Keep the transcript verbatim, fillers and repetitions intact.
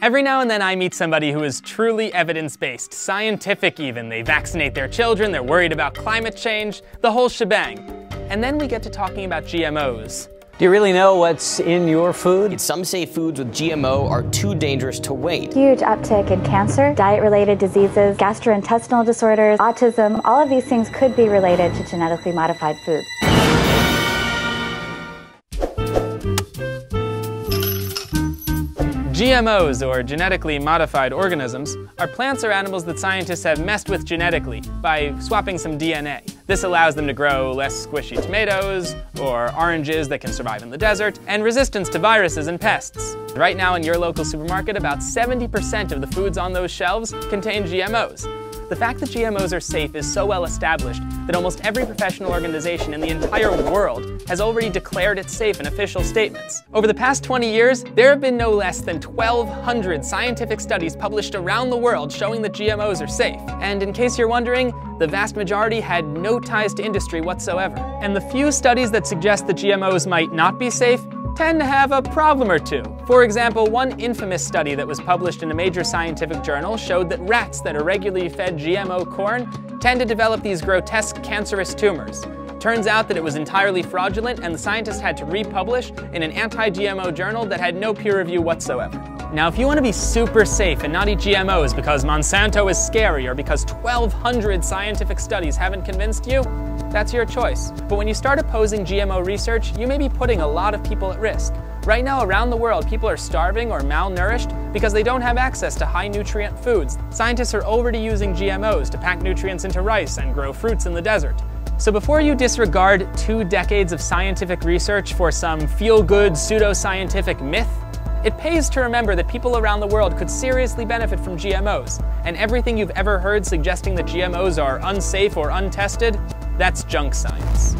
Every now and then I meet somebody who is truly evidence-based, scientific even. They vaccinate their children, they're worried about climate change, the whole shebang. And then we get to talking about G M Os. Do you really know what's in your food? Some say foods with G M O are too dangerous to wait. Huge uptick in cancer, diet-related diseases, gastrointestinal disorders, autism. All of these things could be related to genetically modified foods. G M Os, or genetically modified organisms, are plants or animals that scientists have messed with genetically by swapping some D N A. This allows them to grow less squishy tomatoes, or oranges that can survive in the desert, and resistance to viruses and pests. Right now in your local supermarket, about seventy percent of the foods on those shelves contain G M Os. The fact that G M Os are safe is so well established that almost every professional organization in the entire world has already declared it safe in official statements. Over the past twenty years, there have been no less than twelve hundred scientific studies published around the world showing that G M Os are safe. And in case you're wondering, the vast majority had no ties to industry whatsoever. And the few studies that suggest that G M Os might not be safe tend to have a problem or two. For example, one infamous study that was published in a major scientific journal showed that rats that are regularly fed G M O corn tend to develop these grotesque cancerous tumors. Turns out that it was entirely fraudulent, and the scientists had to republish in an anti-G M O journal that had no peer review whatsoever. Now, if you want to be super safe and not eat G M Os because Monsanto is scary or because twelve hundred scientific studies haven't convinced you, that's your choice. But when you start opposing G M O research, you may be putting a lot of people at risk. Right now, around the world, people are starving or malnourished because they don't have access to high-nutrient foods. Scientists are already using G M Os to pack nutrients into rice and grow fruits in the desert. So before you disregard two decades of scientific research for some feel-good, pseudo-scientific myth, it pays to remember that people around the world could seriously benefit from G M Os. And everything you've ever heard suggesting that G M Os are unsafe or untested, that's junk science.